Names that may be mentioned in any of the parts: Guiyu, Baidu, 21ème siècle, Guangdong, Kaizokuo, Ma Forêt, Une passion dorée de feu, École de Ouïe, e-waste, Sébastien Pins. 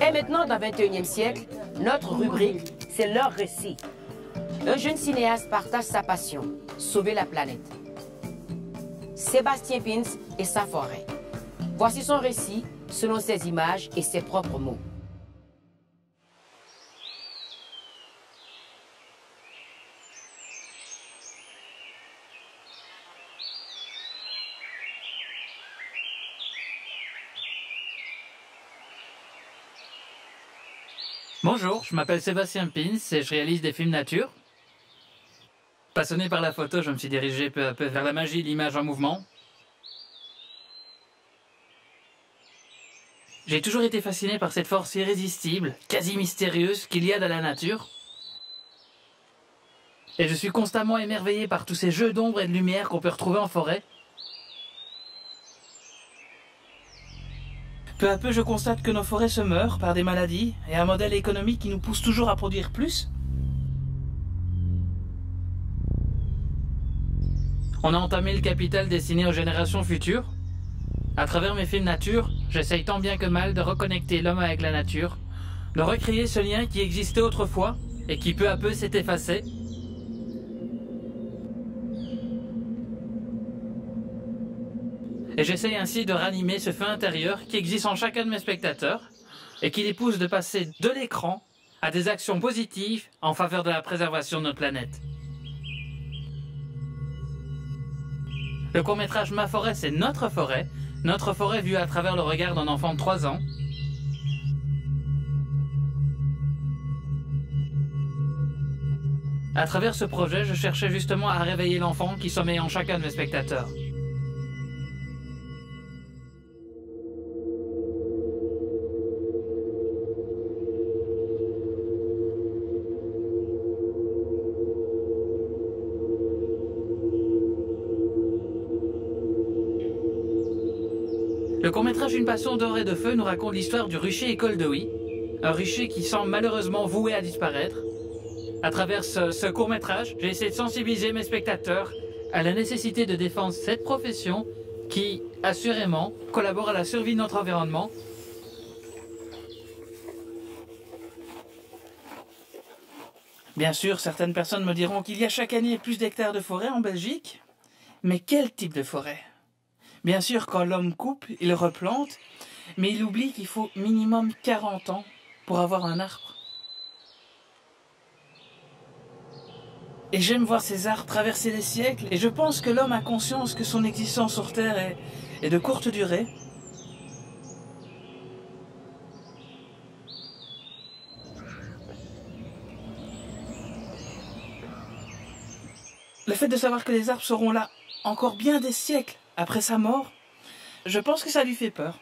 Et maintenant, dans le 21e siècle, notre rubrique, c'est leur récit. Un jeune cinéaste partage sa passion, sauver la planète. Sébastien Pins et sa forêt. Voici son récit selon ses images et ses propres mots. Bonjour, je m'appelle Sébastien Pins et je réalise des films nature. Passionné par la photo, je me suis dirigé peu à peu vers la magie de l'image en mouvement. J'ai toujours été fasciné par cette force irrésistible, quasi mystérieuse, qu'il y a dans la nature. Et je suis constamment émerveillé par tous ces jeux d'ombre et de lumière qu'on peut retrouver en forêt. Peu à peu, je constate que nos forêts se meurent par des maladies et un modèle économique qui nous pousse toujours à produire plus. On a entamé le capital destiné aux générations futures. À travers mes films nature, j'essaye tant bien que mal de reconnecter l'homme avec la nature, de recréer ce lien qui existait autrefois et qui peu à peu s'est effacé. Et j'essaye ainsi de ranimer ce feu intérieur qui existe en chacun de mes spectateurs et qui les pousse de passer de l'écran à des actions positives en faveur de la préservation de notre planète. Le court-métrage Ma Forêt, c'est notre forêt vue à travers le regard d'un enfant de 3 ans. À travers ce projet, je cherchais justement à réveiller l'enfant qui sommeille en chacun de mes spectateurs. Le court-métrage Une passion dorée de feu nous raconte l'histoire du rucher École de Ouïe, un rucher qui semble malheureusement voué à disparaître. À travers ce court-métrage, j'ai essayé de sensibiliser mes spectateurs à la nécessité de défendre cette profession qui, assurément, collabore à la survie de notre environnement. Bien sûr, certaines personnes me diront qu'il y a chaque année plus d'hectares de forêt en Belgique, mais quel type de forêt ? Bien sûr, quand l'homme coupe, il replante, mais il oublie qu'il faut minimum 40 ans pour avoir un arbre. Et j'aime voir ces arbres traverser les siècles, et je pense que l'homme a conscience que son existence sur Terre est de courte durée. Le fait de savoir que les arbres seront là encore bien des siècles après sa mort, je pense que ça lui fait peur.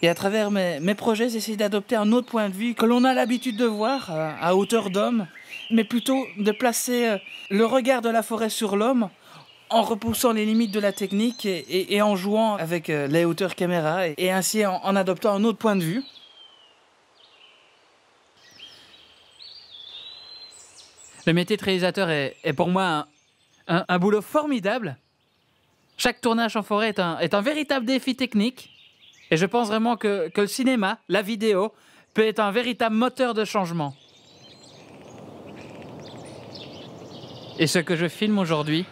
Et à travers mes projets, j'essaie d'adopter un autre point de vue que l'on a l'habitude de voir à hauteur d'homme, mais plutôt de placer le regard de la forêt sur l'homme en repoussant les limites de la technique et en jouant avec les hauteurs caméra et ainsi en adoptant un autre point de vue. Le métier de réalisateur est pour moi un boulot formidable. Chaque tournage en forêt est un véritable défi technique. Et je pense vraiment que le cinéma, la vidéo, peut être un véritable moteur de changement. Et ce que je filme aujourd'hui,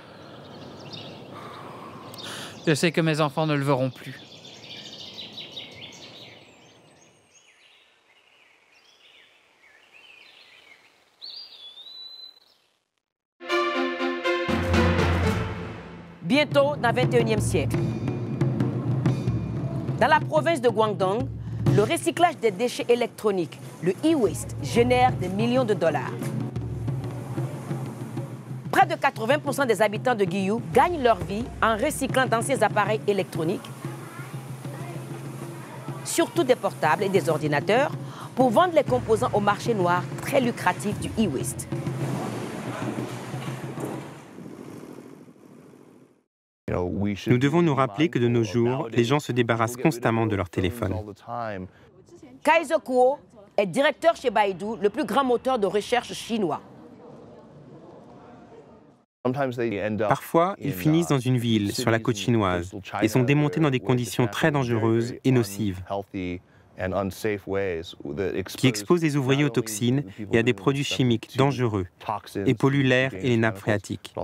je sais que mes enfants ne le verront plus. Bientôt dans le 21e siècle. Dans la province de Guangdong, le recyclage des déchets électroniques, le e-waste, génère des millions de dollars. Près de 80% des habitants de Guiyu gagnent leur vie en recyclant d'anciens appareils électroniques, surtout des portables et des ordinateurs, pour vendre les composants au marché noir très lucratif du e-waste. Nous devons nous rappeler que de nos jours, les gens se débarrassent constamment de leur téléphone. Kaizokuo est directeur chez Baidu, le plus grand moteur de recherche chinois. Parfois, ils finissent dans une ville, sur la côte chinoise, et sont démontés dans des conditions très dangereuses et nocives, qui exposent les ouvriers aux toxines et à des produits chimiques dangereux, et polluent l'air et les nappes phréatiques.